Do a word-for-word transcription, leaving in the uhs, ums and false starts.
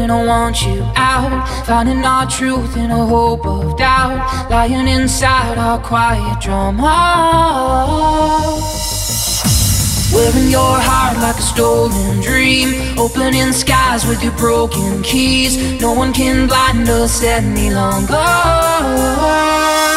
and I want you out. Finding our truth in a hope of doubt. Lying inside our quiet drama. Wearing your heart like a stolen dream. Opening skies with your broken keys. No one can blind us any longer.